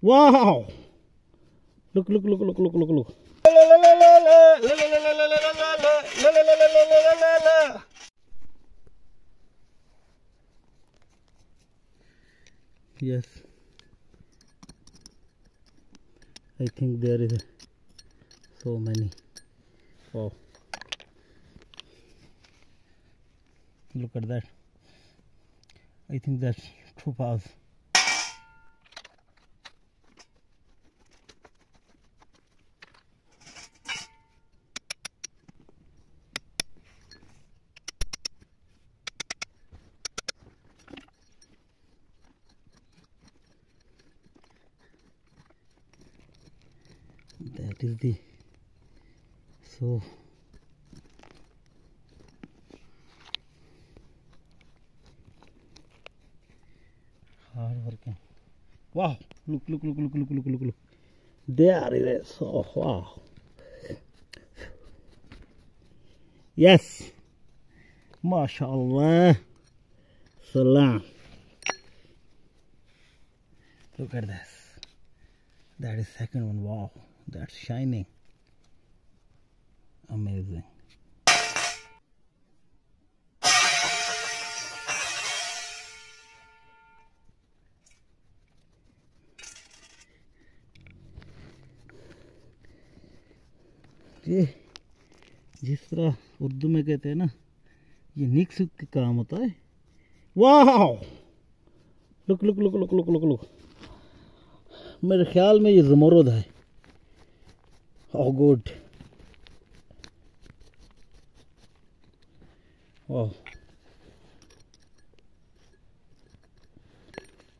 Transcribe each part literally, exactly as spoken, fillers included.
Wow! Look, look, look, look, look, look, look. Yes. I think there is so many. Wow. Look at that. I think that's two paws. That is the so hard working. Wow, look, look, look, look, look, look, look, look. There it is. Oh, wow. Yes. MashaAllah. Salam. Look at this. That is second one. Wow. That's shining. Amazing. ये जिस तरह उर्दू में कहते हैं ना ये निक्सुक के काम होता है. Wow, look look look look look look look. मेरे ख्याल में ये ज़ोमोरोड है. Oh good. Wow.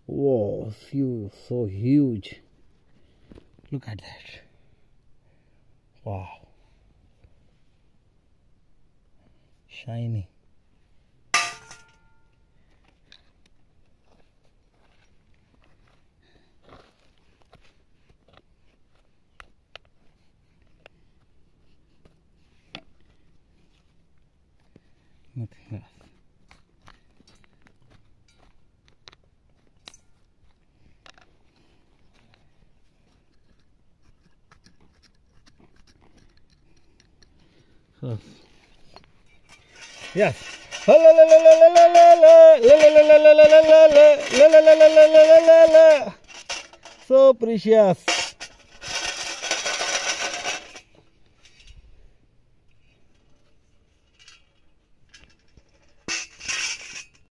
Wow, so, so huge. Look at that. Wow. Shiny. Nothing else. Yes. Yes. So precious.